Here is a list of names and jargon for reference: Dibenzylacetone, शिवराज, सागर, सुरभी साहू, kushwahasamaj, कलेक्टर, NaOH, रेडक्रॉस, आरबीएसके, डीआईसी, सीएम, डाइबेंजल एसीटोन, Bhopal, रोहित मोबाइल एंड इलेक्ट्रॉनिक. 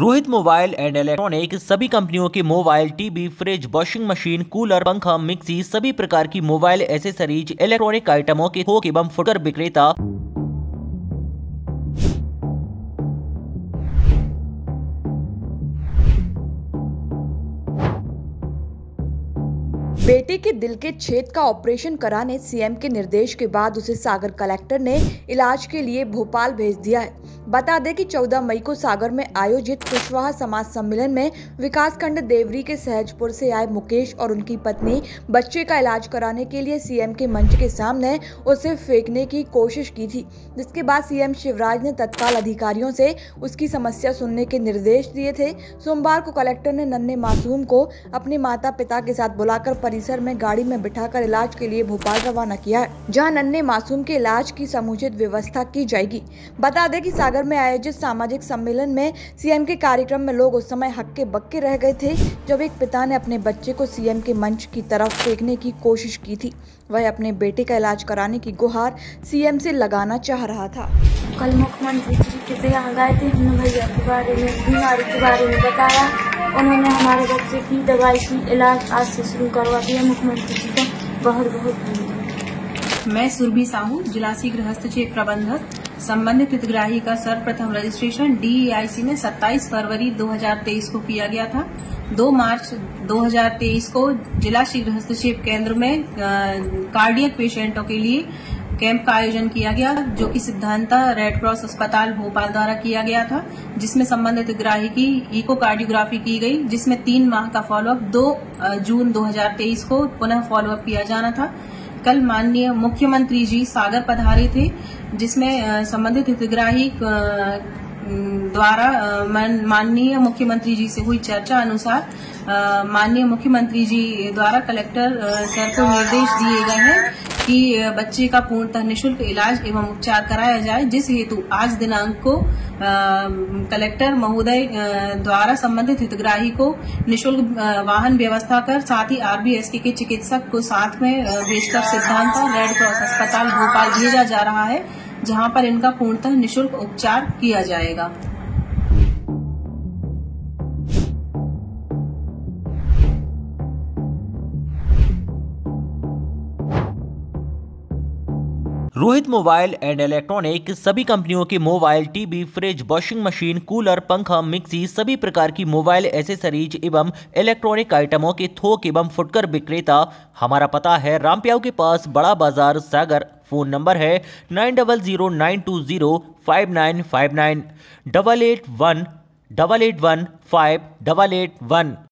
रोहित मोबाइल एंड इलेक्ट्रॉनिक सभी कंपनियों के mobile, TV, fridge, washing machine, cooler, पंखा, मिक्सी, सभी प्रकार की मोबाइल एसेसरीज, इलेक्ट्रॉनिक आइटमों के थोक एवं फुटकर विक्रेता बेटे के दिल के छेद का ऑपरेशन कराने सीएम के निर्देश के बाद उसे सागर कलेक्टर ने इलाज के लिए भोपाल भेज दिया है। बता दें कि 14 मई को सागर में आयोजित कुशवाहा समाज सम्मेलन में विकासखंड देवरी के सहजपुर से आए मुकेश और उनकी पत्नी बच्चे का इलाज कराने के लिए सीएम के मंच के सामने उसे फेंकने की कोशिश की थी, जिसके बाद सीएम शिवराज ने तत्काल अधिकारियों से उसकी समस्या सुनने के निर्देश दिए थे। सोमवार को कलेक्टर ने नन्हे मासूम को अपने माता पिता के साथ बुलाकर परिसर में गाड़ी में बिठाकर इलाज के लिए भोपाल रवाना किया है, जहां नन्हे मासूम के इलाज की समुचित व्यवस्था की जाएगी। बता दें कि सागर में आयोजित सामाजिक सम्मेलन में सीएम के कार्यक्रम में लोग उस समय हक्के बक्के रह गए थे जब एक पिता ने अपने बच्चे को सीएम के मंच की तरफ फेंकने की कोशिश की थी। वह अपने बेटे का इलाज कराने की गुहार सीएम से लगाना चाह रहा था। कल मुख्यमंत्री जी के यहाँ गए थे, हमने भैया के बारे में, बीमारी के बारे में बताया। उन्होंने हमारे बच्चे की दवाई की इलाज आज से शुरू करवा दिया। मुख्यमंत्री जी का बहुत बहुत धन्यवाद। मैं सुरभी साहू, जिलासी गृहस्थ क्षेत्र प्रबंधक। संबंधित हितग्राही का सर्वप्रथम रजिस्ट्रेशन डीआईसी में 27 फरवरी 2023 को किया गया था। 2 मार्च 2023 को जिला श्री गृहस्थ क्षेत्र केंद्र में कार्डियक पेशेंटों के लिए कैंप का आयोजन किया गया, जो कि सिद्धांता रेडक्रॉस अस्पताल भोपाल द्वारा किया गया था, जिसमें संबंधित हितग्राही की इकोकार्डियोग्राफी की गई, जिसमें 3 माह का फॉलोअप 2 जून 2023 को पुनः फॉलोअप किया जाना था। कल माननीय मुख्यमंत्री जी सागर पधारे थे, जिसमें संबंधित हितग्राही द्वारा माननीय मुख्यमंत्री जी से हुई चर्चा अनुसार माननीय मुख्यमंत्री जी द्वारा कलेक्टर सर को निर्देश दिए गए हैं कि बच्चे का पूर्णतः निःशुल्क इलाज एवं उपचार कराया जाए, जिस हेतु आज दिनांक को कलेक्टर महोदय द्वारा संबंधित हितग्राही को निःशुल्क वाहन व्यवस्था कर साथ ही आरबीएसके के चिकित्सक को साथ में भेजकर सिद्धांता रेडक्रॉस अस्पताल भोपाल भेजा जा रहा है, जहां पर इनका पूर्णतः निःशुल्क उपचार किया जाएगा। रोहित मोबाइल एंड इलेक्ट्रॉनिक सभी कंपनियों के mobile, TV, fridge, washing machine, cooler, पंखा, मिक्सी, सभी प्रकार की मोबाइल एसेसरीज एवं इलेक्ट्रॉनिक आइटमों के थोक एवं फुटकर विक्रेता। हमारा पता है रामप्याऊ के पास बड़ा बाजार सागर। फ़ोन नंबर है 9009205959 8881881588।